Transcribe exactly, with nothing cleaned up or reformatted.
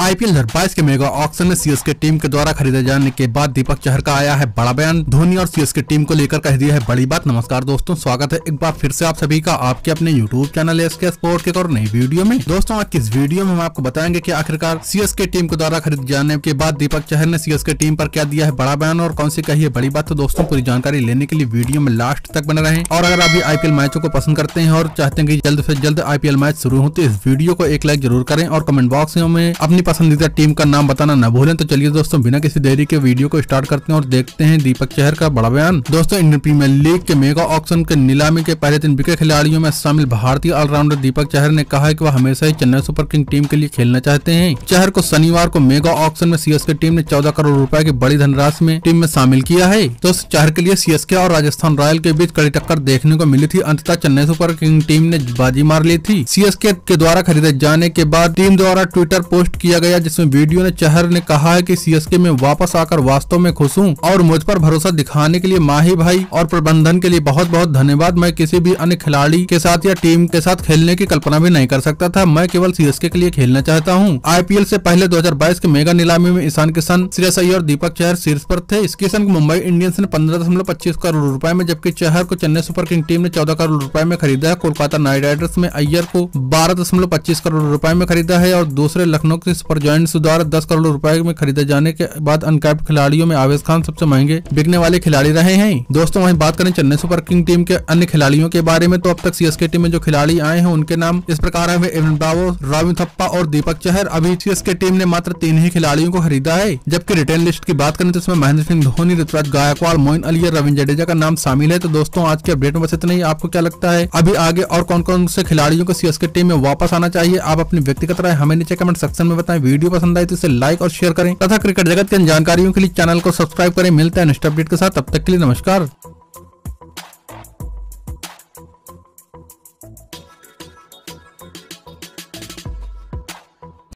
IPL दो हज़ार बाईस के मेगा ऑक्शन में सीएसके टीम के द्वारा खरीदे जाने के बाद दीपक चहर का आया है बड़ा बयान। धोनी और सीएसके टीम को लेकर कह दिया है बड़ी बात। नमस्कार दोस्तों, स्वागत है एक बार फिर से आप सभी का आपके अपने YouTube चैनल एसके स्पोर्ट के और नई वीडियो में। दोस्तों आज की इस वीडियो में हम आपको बताएंगे की आखिरकार सीएसके टीम के द्वारा खरीदे जाने के बाद दीपक चहर ने सीएसके टीम पर क्या दिया है बड़ा बयान और कौन सी कही है बड़ी बात। तो दोस्तों पूरी जानकारी लेने के लिए वीडियो में लास्ट तक बने रहे और अगर आप भी आईपीएल मैचों को पसंद करते हैं और चाहते हैं की जल्द से जल्द आईपीएल मैच शुरू होते इस वीडियो को एक लाइक जरूर करें और कमेंट बॉक्स में अपनी पसंदीदा टीम का नाम बताना न भूलें। तो चलिए दोस्तों बिना किसी देरी के वीडियो को स्टार्ट करते हैं और देखते हैं दीपक चहर का बड़ा बयान। दोस्तों इंडियन प्रीमियर लीग के मेगा ऑक्शन के नीलामी के पहले दिन विकेट खिलाड़ियों में शामिल भारतीय ऑलराउंडर दीपक चहर ने कहा है कि वह हमेशा ही चेन्नई सुपर किंग टीम के लिए खेलना चाहते हैं। चहर को शनिवार को मेगा ऑक्शन में सीएसके टीम ने चौदह करोड़ रूपए की बड़ी धनराशि में टीम में शामिल किया है। तो चहर के लिए सीएसके और राजस्थान रॉयल के बीच कड़ी टक्कर देखने को मिली थी। अंततः चेन्नई सुपर किंग टीम ने बाजी मार ली थी। सीएसके के द्वारा खरीदे जाने के बाद टीम द्वारा ट्विटर पोस्ट किया गया जिसमें वीडियो ने चहर ने कहा है कि सीएसके में वापस आकर वास्तव में खुश हूँ और मुझ पर भरोसा दिखाने के लिए माही भाई और प्रबंधन के लिए बहुत बहुत धन्यवाद। मैं किसी भी अन्य खिलाड़ी के साथ या टीम के साथ खेलने की कल्पना भी नहीं कर सकता था। मैं केवल सीएसके के लिए खेलना चाहता हूँ। आईपीएल से पहले दो हज़ार बाईस के मेगा नीलामी में ईशान किशन, श्रेयस अय्यर और दीपक चहर शीर्ष पर थे। इस किशन को मुंबई इंडियंस ने पंद्रह दशमलव पच्चीस करोड़ रूपये में जबकि चहर को चेन्नई सुपर किंग टीम ने चौदह करोड़ रूपये में खरीदा है। कोलकाता नाइट राइडर्स में अय्यर को बारह दशमलव पच्चीस करोड़ रूपये में खरीदा है और दूसरे लखनऊ सुपर जायंट्स द्वारा दस करोड़ रुपए में खरीदे जाने के बाद अनकैप्ड खिलाड़ियों में आवेश खान सबसे महंगे बिकने वाले खिलाड़ी रहे हैं। दोस्तों वहीं बात करें चेन्नई सुपर किंग टीम के अन्य खिलाड़ियों के बारे में तो अब तक सीएसके टीम में जो खिलाड़ी आए हैं उनके नाम इस प्रकार है एवन ब्रावो, रविंद्र थप्पा और दीपक चहर। अभी सीएसके टीम ने मात्र तीन ही खिलाड़ियों को खरीदा है। जबकि रिटर्न लिस्ट की बात करें तो इसमें महेंद्र सिंह धोनी, ऋतुराज गायकवाड़, मोइन अली और रविंद्र जडेजा का नाम शामिल है। तो दोस्तों आज के अपडेट में बस इतना ही। आपको क्या लगता है अभी आगे और कौन कौन से खिलाड़ियों को सीएसके टीम में वापस आना चाहिए? आप अपनी व्यक्तिगत राय हमें नीचे कमेंट सेक्शन में बताएं। वीडियो पसंद आए तो इसे लाइक और शेयर करें तथा क्रिकेट जगत की जानकारियों के लिए चैनल को सब्सक्राइब करें। मिलते हैं नेक्स्ट अपडेट के साथ, तब तक के लिए नमस्कार।